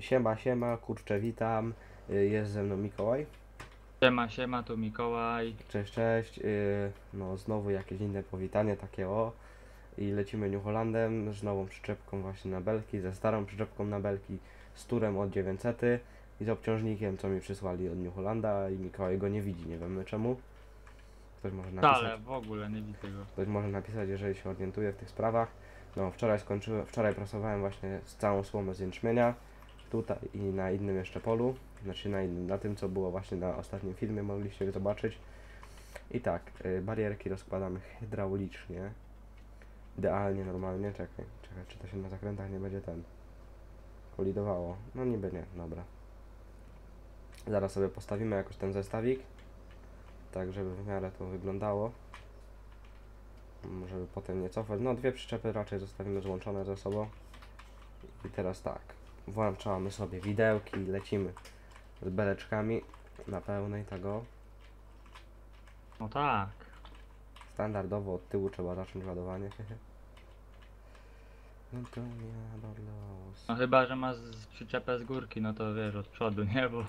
Siema, kurczę, witam. Jest ze mną Mikołaj. Siema, to Mikołaj. Cześć. No znowu jakieś inne powitanie takie o. I lecimy New Hollandem z nową przyczepką właśnie na belki, ze starą przyczepką na belki, z turem od 900 i z obciążnikiem, co mi przysłali od New Hollanda i Mikołaj go nie widzi, nie wiemy czemu. Ktoś może napisać. Ale w ogóle nie widzę go. Ktoś może napisać, jeżeli się orientuje w tych sprawach. No wczoraj pracowałem właśnie z całą słomę z jęczmienia tutaj i na innym jeszcze polu, znaczy na tym, co było właśnie na ostatnim filmie, mogliście zobaczyć. I tak, barierki rozkładamy hydraulicznie, idealnie, normalnie. Czekaj, czy to się na zakrętach nie będzie kolidowało? No niby nie, dobra. Zaraz sobie postawimy jakoś ten zestawik, tak żeby w miarę to wyglądało, żeby potem nie cofać. No dwie przyczepy raczej zostawimy złączone ze sobą. I teraz tak, włączamy sobie widełki i lecimy z beleczkami na pełnej tego. No tak. Standardowo od tyłu trzeba zacząć ładowanie. No to nie No chyba, że masz przyczepę z górki, no to wiesz, od przodu, nie? Bo...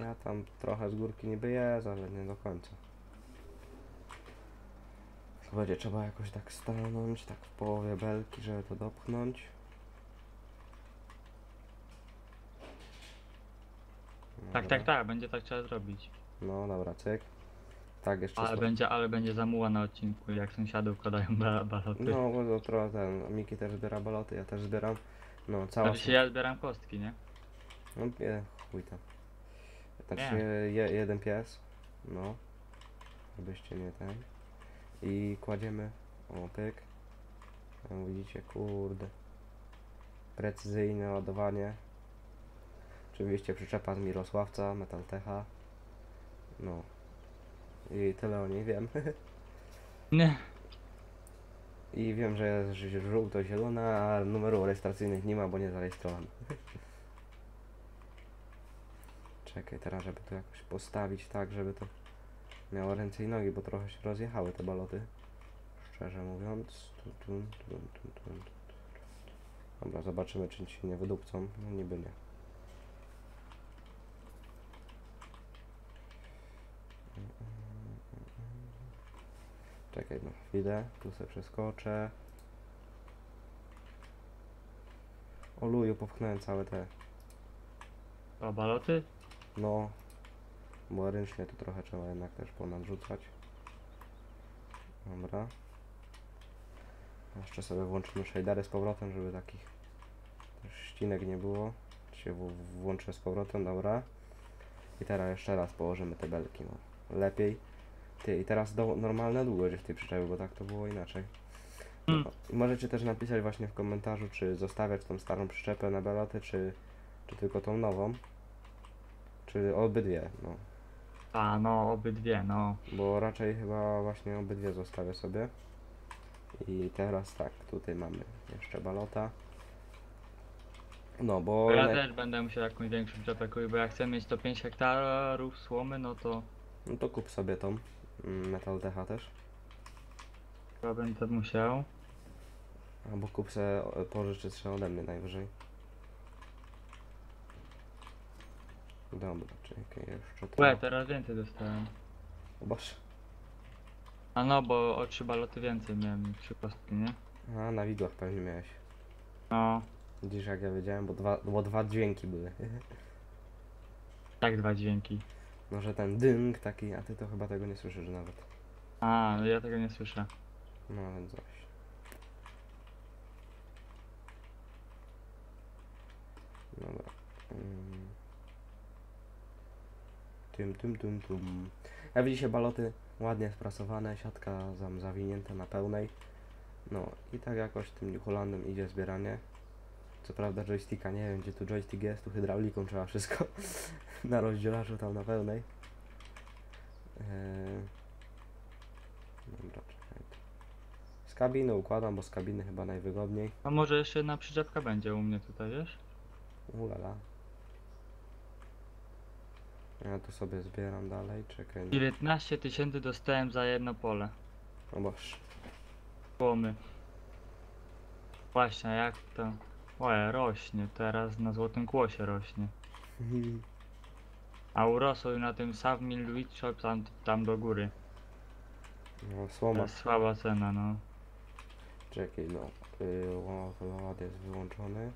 Ja tam trochę z górki niby jest, ale nie do końca. To będzie trzeba jakoś tak stanąć, tak w połowie belki, żeby to dopchnąć. No tak, będzie tak trzeba zrobić. No dobra, cyk. Tak, jeszcze ale będzie zamuła na odcinku, jak sąsiadów kładają baloty. No, bo trochę ten, Miki też zbiera baloty, ja też zbieram. No, ja zbieram kostki, nie? No, chuj tam. Znaczy, jeden pies, no. Żebyście nie ten. I kładziemy, o pyk. Tam widzicie, kurde. Precyzyjne ładowanie. Oczywiście przyczepa z Mirosławca, Metal-Techa. No. I tyle o niej wiem. Nie. I wiem, że jest żółto-zielona, a numerów rejestracyjnych nie ma, bo nie zarejestrowano. Czekaj, teraz żeby to jakoś postawić tak, żeby to miało ręce i nogi, bo trochę się rozjechały te baloty. Szczerze mówiąc. Dobra, zobaczymy, czy się nie wydupcą. No niby nie. Czekaj, no chwilę, tu sobie przeskoczę. O luju, popchnąłem całe te... A baloty? No, bo ręcznie tu trochę trzeba jednak też ponadrzucać. Dobra. Jeszcze sobie włączymy shadery z powrotem, żeby takich ścinek nie było. Się włączę z powrotem, dobra. I teraz jeszcze raz położymy te belki, no. Lepiej. Ty, i teraz normalna długość w tej przyczepie, bo tak to było inaczej. No, i możecie też napisać właśnie w komentarzu, czy zostawiać tą starą przyczepę na baloty, czy tylko tą nową. Czy obydwie, no. A, no, obydwie, no. Bo raczej chyba właśnie obydwie zostawię sobie. I teraz tak, tutaj mamy jeszcze balota. No, bo... Ja też będę musiał jakąś większą przyczepę kupić, bo jak chcę mieć 105 hektarów słomy, no to... No to kup sobie tą Metal-Techa też. Ja będę musiał. Albo kup se, pożyczy się ode mnie najwyżej. Dobra, czekaj, jeszcze to... teraz więcej dostałem. O Boże. A no, bo o 3 baloty więcej miałem, 3 kostki, nie? A, na widłach pewnie miałeś. No. Widzisz, jak ja wiedziałem, bo dwa dźwięki były. Tak, 2 dźwięki. No, że ten dynk taki, a ty to chyba tego nie słyszysz nawet. A, ja tego nie słyszę. No, więc coś. Dobra. Ja widzicie, baloty ładnie sprasowane, siatka zawinięta na pełnej. No i tak jakoś tym New Hollandem idzie zbieranie. Co prawda joysticka nie wiem, gdzie tu joystick jest, tu hydrauliką trzeba wszystko na rozdzielarzu tam na pełnej. Dobra, czekaj. Z kabiny układam, bo z kabiny chyba najwygodniej. A może jeszcze jedna przyczepka będzie u mnie tutaj, wiesz? Ulala. Ja tu sobie zbieram dalej, czekaj. No. 19 tysięcy dostałem za jedno pole. O Boże. Płomy. Właśnie, jak to... Oje, rośnie, teraz na złotym kłosie rośnie. A urosły na tym Savmill Wheat Shop tam do góry. No, słoma. To jest słaba cena, no. Czekaj, no. Ład jest wyłączony.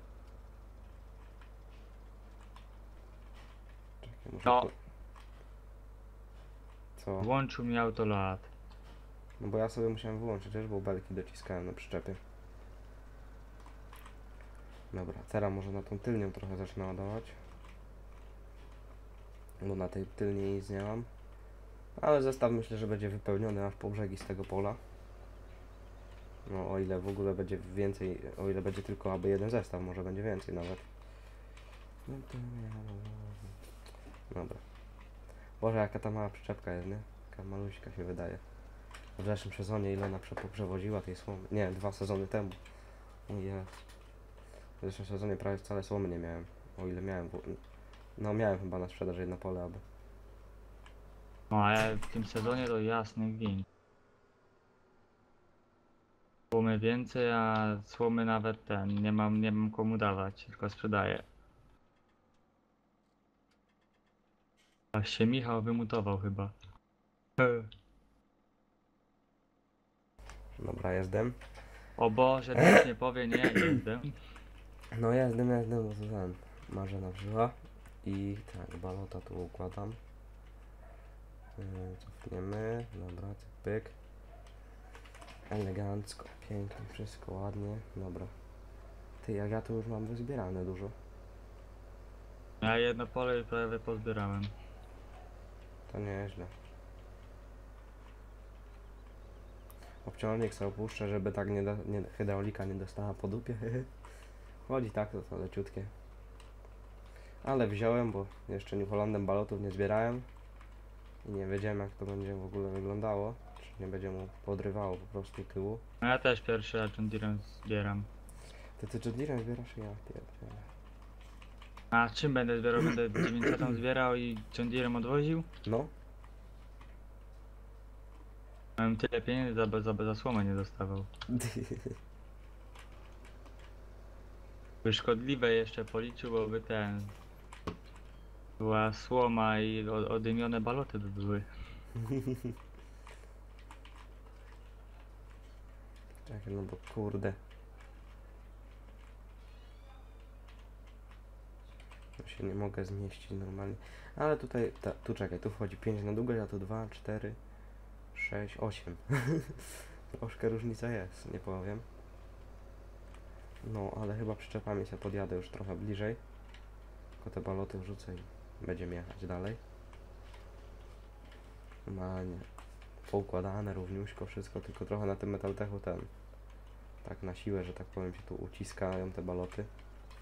Czekaj, muszę... No. To... Co? Włączył mi autoload. No bo ja sobie musiałem wyłączyć też, bo belki dociskałem na przyczepie. Dobra, teraz może na tą tylnią trochę zacznę ładować. Bo na tej tylniej nic nie mam. Ale zestaw myślę, że będzie wypełniony aż po brzegi z tego pola. No o ile w ogóle będzie więcej, o ile będzie tylko aby jeden zestaw, może będzie więcej nawet. Dobra. Boże, jaka ta mała przyczepka jest, nie? Taka maluśka się wydaje. W zeszłym sezonie ile ona przewoziła tej słomy? Nie, 2 sezony temu. Ujej. W zeszłym sezonie prawie wcale słomy nie miałem. O ile miałem, no miałem chyba na sprzedaż jedno pole, aby. No a ja w tym sezonie to jasny gwint. Słomy więcej, a słomy nawet ten, nie mam komu dawać, tylko sprzedaję. Aż się Michał wymutował chyba. Dobra, jazdem. O Boże, nic nie powie, nie, jazdem. No jazdem, bo to tam Marzena wzięła. I tak, balota tu układam. Cofniemy, dobra, pyk. Elegancko, pięknie, wszystko ładnie, dobra. Ty, jak ja tu już mam wyzbierane dużo. Ja jedno pole i prawie pozbierałem. To nieźle. Obciążnik sobie opuszczę, żeby tak hydraulika nie dostała po dupie. Chodzi tak, to leciutkie. Ale wziąłem, bo jeszcze New Hollandem balotów nie zbierałem. I nie wiedziałem, jak to będzie w ogóle wyglądało. Czy nie będzie mu podrywało po prostu tyłu. No ja też pierwszy raz John Deere zbieram. Ty John Deere zbierasz i ja pierdolę. A czym będę zbierał? Będę 900 zbierał i John Deerem odwoził? No. Miałem tyle pieniędzy, za słomę nie dostawał. By szkodliwe jeszcze policzył, bo by ten... Była słoma i odymione baloty by były. Tak, no bo kurde. No się nie mogę zmieścić normalnie. Ale tutaj, tu czekaj, tu wchodzi 5 na długość, a tu 2, 4, 6, 8. Troszkę różnica jest, nie powiem. No, ale chyba przyczepami się podjadę już trochę bliżej. Tylko te baloty wrzucę i będziemy jechać dalej. Normalnie poukładane równiuśko wszystko, tylko trochę na tym Metal-Techu ten tak na siłę, że tak powiem, się tu uciskają te baloty.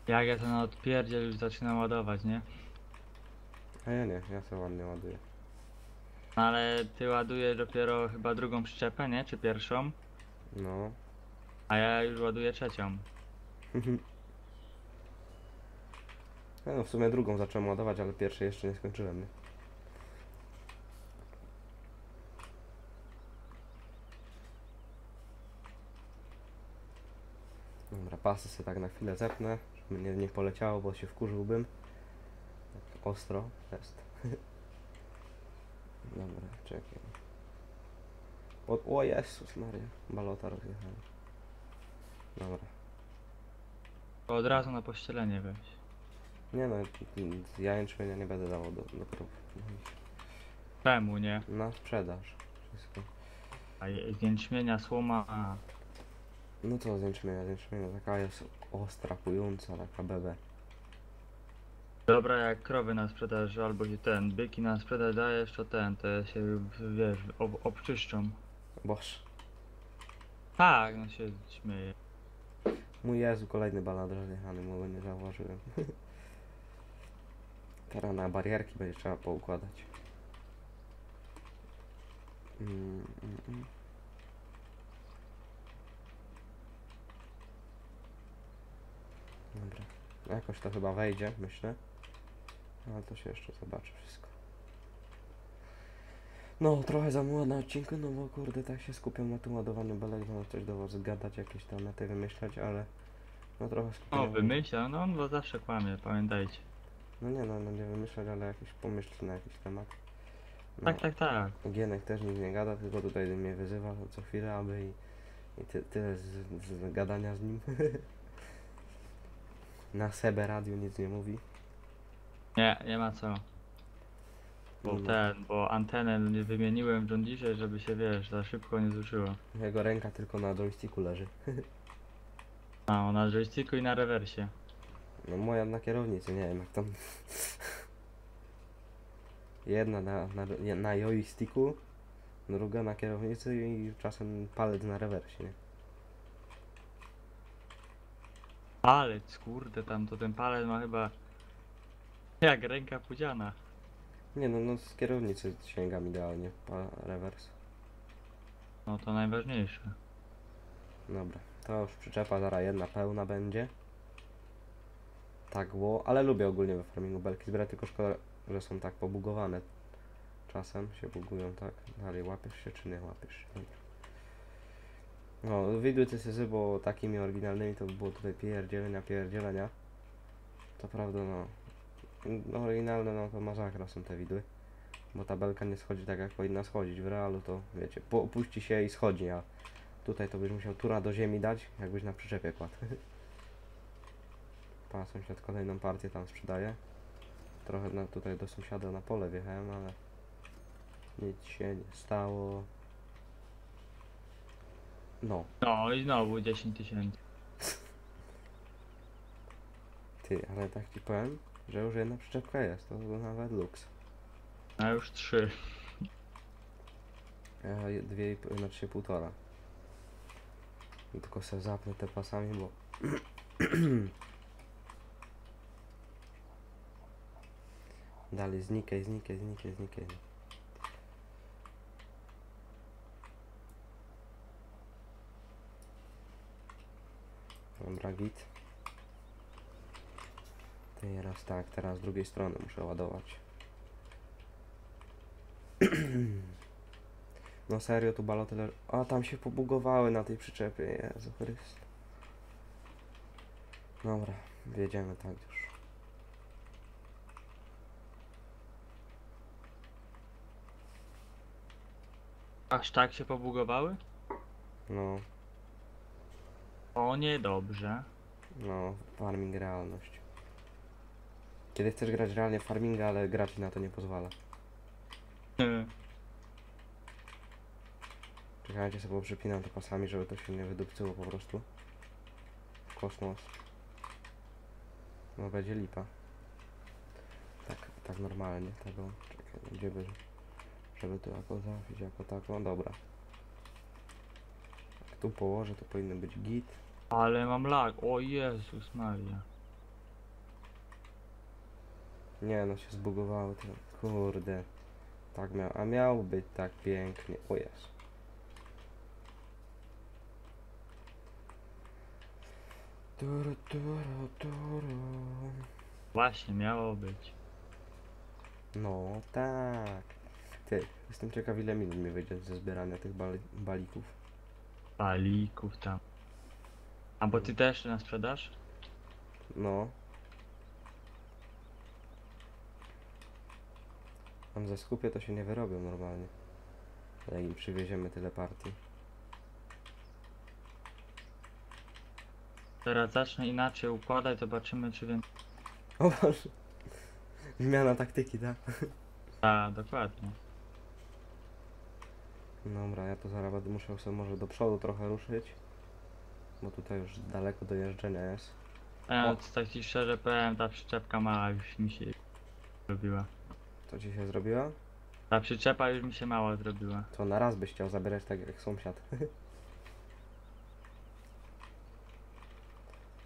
Jak ja to na odpierdziel już zaczynam ładować, nie? A ja nie, ja sobie ładnie ładuję. Ale ty ładujesz dopiero chyba drugą przyczepę, nie? Czy pierwszą? No. A ja już ładuję trzecią. No w sumie drugą zacząłem ładować, ale pierwszej jeszcze nie skończyłem, nie? Dobra, pasy sobie tak na chwilę zepnę, żeby nie poleciało, bo się wkurzyłbym. Tak ostro jest. Dobra, czekaj. O Jezus Maria, balota rozjechałem. Dobra. To od razu na pościelenie weź. Nie no, ja jęczmienia nie będę dawał do prób. Czemu nie? Na sprzedaż. Wszystko. A jęczmienia, słoma, a... No co z jęczmienia taka jest ostra, kująca, taka bebe. Dobra, jak krowy na sprzedaż, albo ten, byki na sprzedaż dajesz, to ten, to się, wiesz, obczyszczą. Boż. Tak, no się śmieje. Mój Jezu, kolejny baladr rozjechany, bo nie zauważyłem. Teraz na barierki będzie trzeba poukładać. Dobra. Jakoś to chyba wejdzie, myślę. Ale to się jeszcze zobaczy wszystko. No, trochę za młoda na odcinku, no bo kurde, tak się skupiam na tym ładowaniu belek, no coś do was gadać, jakieś tam na te wymyślać, ale... No trochę skupienia. O, wymyśla, no on zawsze kłamie, pamiętajcie. No nie, no, no nie wymyślać, ale jakiś pomyśl na jakiś temat. No, tak. Gienek też nic nie gada, tylko tutaj mnie wyzywa co chwilę, aby i tyle z gadania z nim. Na Sebe Radio nic nie mówi. Nie, nie ma co. Bo bo antenę nie wymieniłem w John Deere, żeby się, wiesz, za szybko nie zużyło. Jego ręka tylko na joysticku leży. No, na joysticku i na rewersie. No moja na kierownicy, nie wiem jak tam. Jedna na joysticku, druga na kierownicy i czasem palec na rewersie, nie? Palec, kurde, tam to ten palec ma chyba jak ręka pudziana. Nie no, no z kierownicy sięgam idealnie, rewers. No to najważniejsze. Dobra, to już przyczepa, zaraz jedna pełna będzie. Tak było, ale lubię ogólnie we farmingu belki zbierać, tylko szkoda, że są tak pobugowane. Czasem się bugują, tak? Dalej, łapiesz się czy nie łapiesz się? No, widły CSZ, bo takimi oryginalnymi to by było tutaj pierdzielenia. To prawda, no. Oryginalne, no to masakra są te widły, bo ta belka nie schodzi tak jak powinna schodzić. W realu to, wiecie, puści się i schodzi, a tutaj to byś musiał tura do ziemi dać, jakbyś na przyczepie kładł. Pa, sąsiad kolejną partię tam sprzedaje. Trochę tutaj do sąsiada na pole wjechałem, ale nic się nie stało. No. No i znowu 10 000. Ty, ale tak ci powiem, że już jedna przyczepka jest, to nawet luks. A już 3. Dwie, znaczy 1,5. I tylko se zapnę te pasami, bo... Dalej, znikaj. Dobra, git. Teraz tak, teraz z drugiej strony muszę ładować. No serio, tu baloty leżą. A, tam się pobugowały na tej przyczepie, Jezu Chryste. Dobra, wjedziemy tak już. Aż tak się pobugowały? No. O, niedobrze. No, farming realność. Kiedy chcesz grać realnie w farminga, ale gracz na to nie pozwala. Czekajcie, sobie przypinam to pasami, żeby to się nie wydupcyło po prostu. Kosmos. No będzie lipa. Tak, tak normalnie. Tego, czekaj, gdzie by... Żeby tu jako trafić, jako tak, no dobra. Jak tu położę, to powinno być git. Ale mam lag, o Jezus Maria. Nie no, się zbugowało to, kurde. Tak miał, a miał być tak pięknie, o Jezu. Właśnie, miało być. No tak. Ty, jestem ciekaw, ile minut mi wyjdzie ze zbierania tych balików. Balików tam. A bo ty też na sprzedaż? No. Tam ze skupie to się nie wyrobią normalnie. Jak im przywieziemy tyle partii. Teraz zacznę inaczej układać, zobaczymy czy więcej. O Boże. Zmiana taktyki, tak? A, dokładnie. Dobra, ja to zaraz muszę sobie może do przodu trochę ruszyć. Bo tutaj już daleko do jeżdżenia jest. Ja tak ci szczerze powiem, ta przyczepka mała już mi się zrobiła. Co ci się zrobiła? Ta przyczepa już mi się mała zrobiła. To na raz byś chciał zabierać tak jak sąsiad.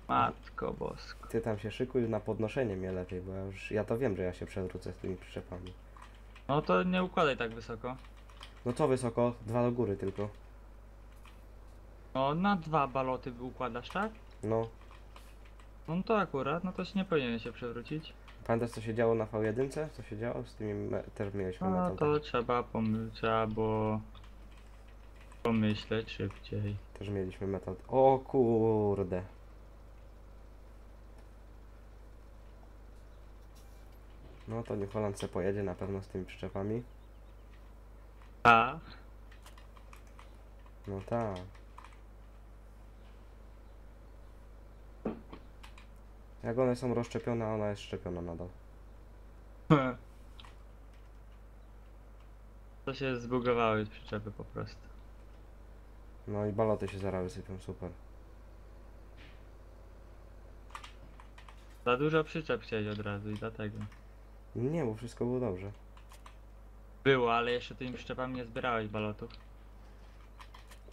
Matko bosko. Ty tam się szykuj na podnoszenie mnie lepiej, bo już ja to wiem, że ja się przewrócę z tymi przyczepami. No to nie układaj tak wysoko. No co wysoko? 2 do góry tylko. No na 2 baloty układasz, tak? No. No to akurat, no to się nie powinien się przewrócić. Pamiętasz co się działo na V1? Co się działo? Z tymi też mieliśmy metal-tech. No to trzeba pomyśleć szybciej. Też mieliśmy metal. O kurde. No to New Holland se pojedzie na pewno z tymi przyczepami. A? No tak. Jak one są rozszczepione, a ona jest szczepiona nadal. To się zbugowały przyczepy po prostu. No i baloty się zaraz wysypią, super. Za dużo przyczep chcieli od razu i dlatego. Nie, bo wszystko było dobrze. Było, ale jeszcze tymi przyczepami nie zbierałeś balotów.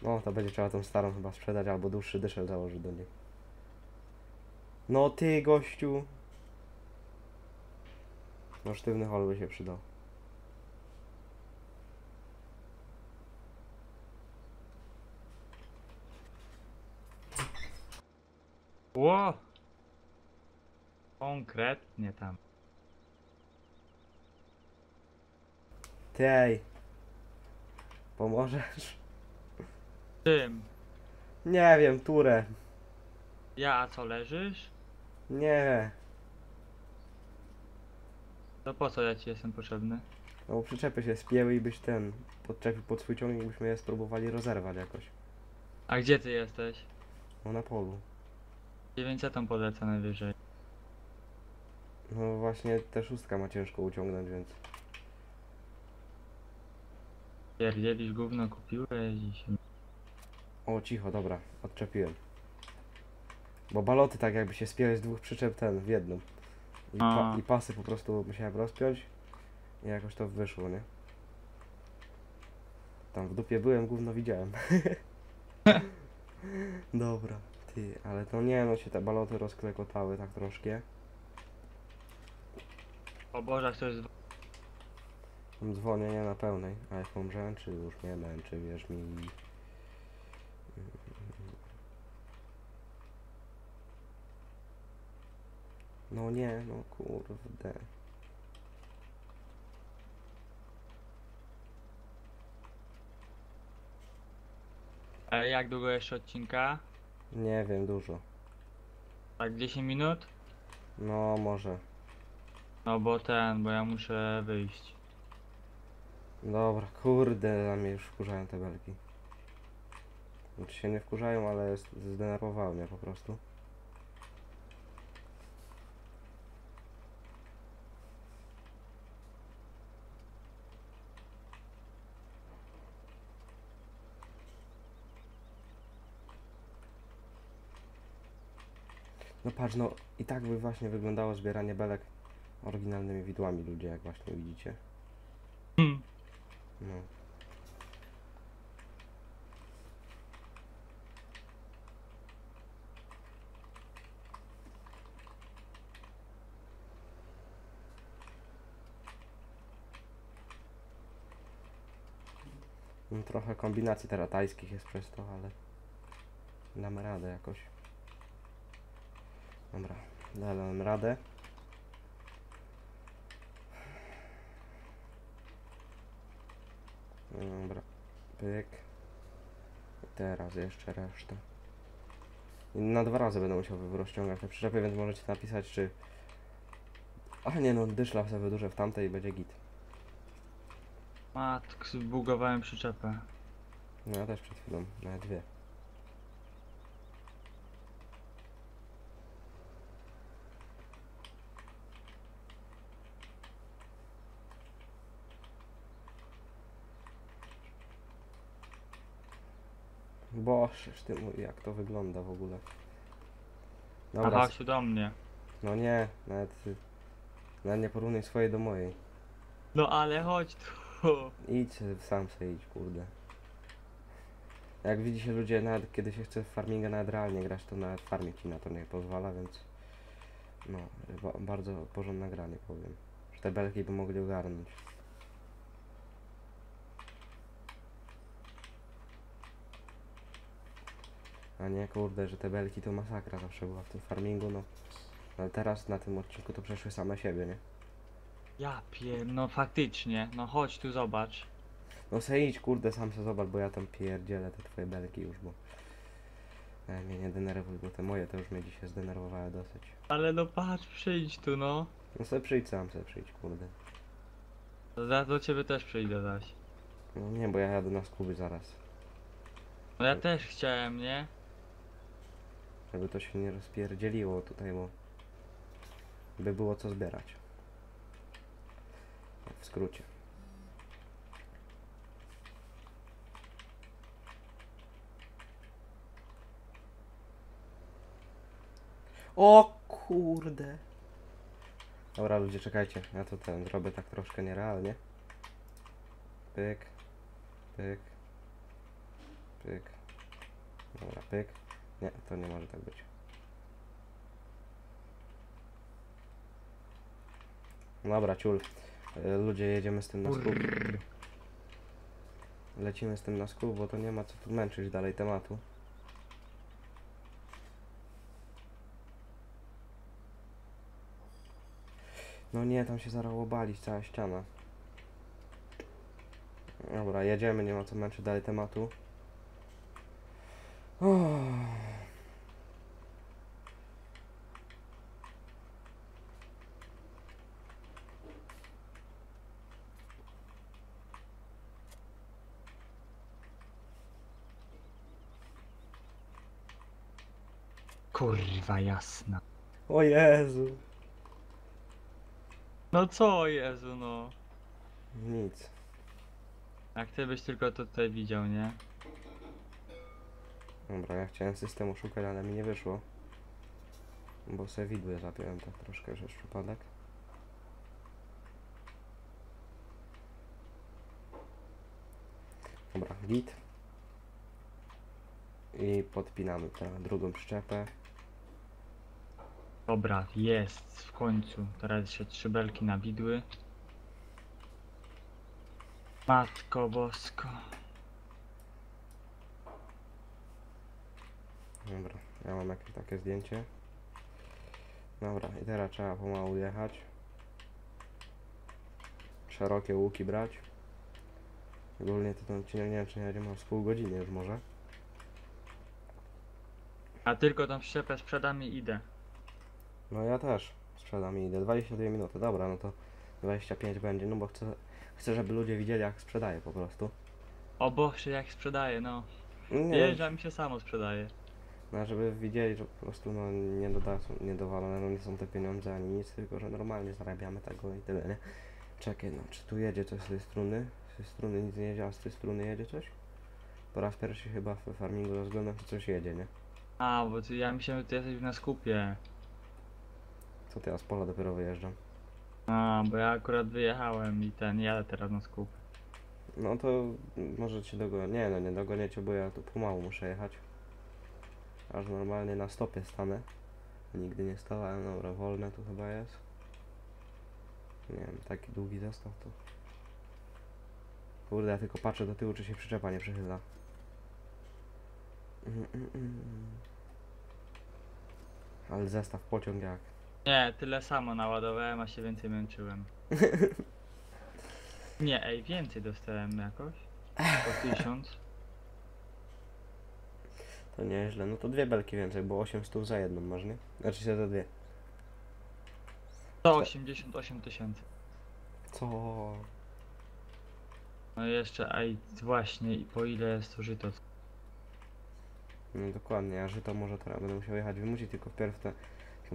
No, to będzie trzeba tą starą chyba sprzedać, albo dłuższy dyszel założyć do niej. No ty, gościu! No sztywny hol by się przydał. Ło! Konkretnie tam. Tej! Pomożesz? Czym? Nie wiem, turę. Ja, a co, leżysz? Nie. To po co ja ci jestem potrzebny? No bo przyczepy się spięły i byś ten podczepił pod swój ciągnik, byśmy je spróbowali rozerwać jakoś. A gdzie ty jesteś? No na polu. 900 polecę najwyżej. No właśnie, te szóstka ma ciężko uciągnąć, więc... Pierdzielisz gówno, kupiłeś i się... O, cicho, dobra, odczepiłem. Bo baloty tak jakby się spięły z dwóch przyczep ten w jedną. I pasy po prostu musiałem rozpiąć. I jakoś to wyszło, nie? Tam w dupie byłem, gówno widziałem. Dobra. Ty, ale to nie, no się te baloty rozklekotały tak troszkę. O Boże, ktoś dzwonię, nie na pełnej, a jak męczy, już mnie męczy, wierz mi. No nie, no kurde. Ale jak długo jeszcze odcinka? Nie wiem, dużo. Tak 10 minut? No może. No bo bo ja muszę wyjść. Dobra, kurde, na mnie już wkurzają te belki. Znaczy się nie wkurzają, ale zdenerwowały mnie po prostu. No patrz, no i tak by właśnie wyglądało zbieranie belek oryginalnymi widłami, ludzie, jak właśnie widzicie. No. No trochę kombinacji teratajskich jest przez to, ale dam radę jakoś. Dobra, dałem radę. Dobra, pyk. Teraz jeszcze resztę. I na dwa razy będę musiał rozciągać te przyczepy, więc możecie napisać, czy... A nie no, dyszla sobie wydłużę w tamtej i będzie git. Matk, zbugowałem przyczepę. No ja też przed chwilą, nawet dwie. Bożeż ty mój, jak to wygląda w ogóle. Dobra, aha, się do mnie. No nie, nawet nie porównuj swojej do mojej. No ale chodź tu. Idź, sam sobie idź, kurde. Jak widzicie ludzie, nawet kiedy się chce w farminga nawet realnie grać, to nawet farmie ci na to nie pozwala, więc... No, bardzo porządna gra, nie powiem. Że te belki by mogli ogarnąć. A nie, kurde, że te belki to masakra zawsze była w tym farmingu, no. Ale teraz na tym odcinku to przeszły same siebie, nie? Ja no faktycznie, no chodź tu zobacz. No se idź, kurde, sam se zobacz, bo ja tam pierdzielę te twoje belki już, bo... mnie nie denerwuj, bo te moje to już mnie dzisiaj zdenerwowały dosyć. Ale no patrz, przyjdź tu, no. No sam sobie przyjdź, kurde. Zaraz do ciebie też przyjdę zaś. No nie, bo ja jadę na skuby zaraz. No ja też chciałem, nie? Żeby to się nie rozpierdzieliło tutaj, bo... by było co zbierać. W skrócie. O kurde. Dobra ludzie, czekajcie, ja to ten zrobię tak troszkę nierealnie. Pyk, pyk, pyk. Dobra, pyk. Nie, to nie może tak być. Dobra, ciul. Ludzie, jedziemy z tym na skup. Lecimy z tym na skup, bo to nie ma co tu męczyć dalej tematu. No nie, tam się zarało balić cała ściana. Dobra, jedziemy, nie ma co męczyć dalej tematu. Kurwa jasna. O Jezu. No co, Jezu, no. Nic. Jak ty byś tylko to tutaj widział, nie? Dobra, ja chciałem systemu szukać, ale mi nie wyszło. Bo se widły zapiąłem tak troszkę, że szczupadek. Dobra, git. I podpinamy tę drugą przyczepę. Dobra, jest w końcu. Teraz jeszcze 3 belki na widły. Matko bosko. Dobra, ja mam jakieś takie zdjęcie. Dobra, i teraz trzeba pomału jechać. Szerokie łuki brać. Ogólnie to tam nie wiem, czy nie jedziemy z pół godziny już może. A tylko tą przyczepę sprzedam i idę. No ja też sprzedam i idę. 22 minuty, dobra, no to 25 będzie, no bo chcę, żeby ludzie widzieli jak sprzedaję po prostu. O Boże, jak sprzedaję, no. Jeżdża mi się samo sprzedaje. No żeby widzieli, że po prostu no niedowalone, no nie są te pieniądze ani nic, tylko że normalnie zarabiamy tego i tyle, nie? Czekaj, no czy tu jedzie coś z tej struny? Z tej struny nic nie jedzie, a z tej struny jedzie coś? Po raz pierwszy chyba w farmingu rozglądam, czy coś jedzie, nie? A, bo ty, ja myślałem, że ty jesteś na skupie. Co ty, ja z pola dopiero wyjeżdżam. A, bo ja akurat wyjechałem i ten, jadę teraz na skup. No to może cię dogonię, nie no nie dogoniecie, bo ja tu pomału muszę jechać. Aż normalnie na stopie stanę. Nigdy nie stałem, dobra, wolne tu chyba jest. Nie wiem, taki długi zestaw to... Kurde, ja tylko patrzę do tyłu, czy się przyczepa nie przychyla. Ale zestaw, pociąg jak. Nie, tyle samo naładowałem, a się więcej męczyłem. Nie, ej, więcej dostałem jakoś. Po 1000. To nieźle, no to 2 belki więcej, bo 800 za jedną masz, nie? Znaczy się za 2. 188 000. Co? No jeszcze, a i właśnie, i po ile jest to żyto? No dokładnie, a żyto może teraz będę musiał jechać wymusić, tylko wpierw te...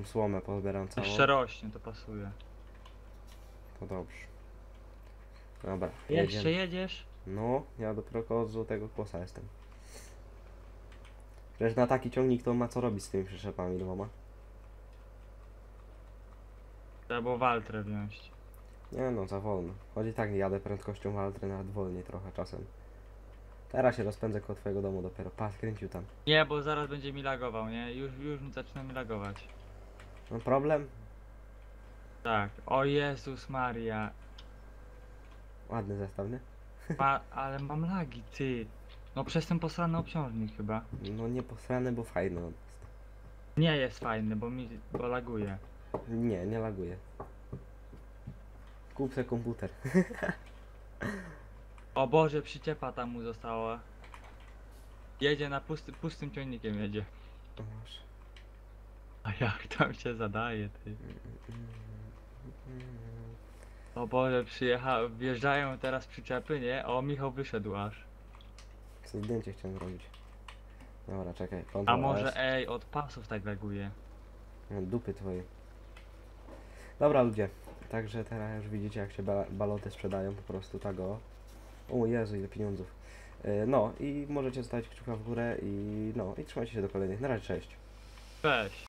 słomę pozbieram całą. Jeszcze rośnie, to pasuje. To dobrze. Dobra. Jeszcze jedziesz? No, ja dopiero koło złotego kłosa jestem. Przecież na taki ciągnik to on ma co robić z tymi przyczepami 2. Trzeba było Valtré wziąć. Nie no, za wolno. Chodzi tak, jadę prędkością Valtré, nawet wolniej trochę czasem. Teraz się rozpędzę koło twojego domu dopiero. Pas kręcił tam. Nie, bo zaraz będzie mi lagował, nie? Już zaczyna mi lagować. No problem? Tak, o Jezus Maria. Ładny zestaw, nie? Ale mam lagi, ty. No przez ten posrany obciążnik chyba. No nie posrany, bo fajny on jest. Nie jest fajny, bo laguje. Nie, nie laguje. Kup sobie komputer. O Boże, przyczepa tam mu została. Jedzie na pustym ciągnikiem jedzie. A jak tam się zadaje, ty? O Boże, wjeżdżają teraz przyczepy, nie? O, Michał wyszedł aż. Chcę zdjęcie chciałem zrobić. Dobra, czekaj. A może ej, od pasów tak laguje. Dupy twoje. Dobra ludzie, także teraz już widzicie jak się baloty sprzedają po prostu tak o. O Jezu, ile pieniądzów. No i możecie zostawić kciuka w górę i no i trzymajcie się do kolejnych. Na razie, cześć. Cześć.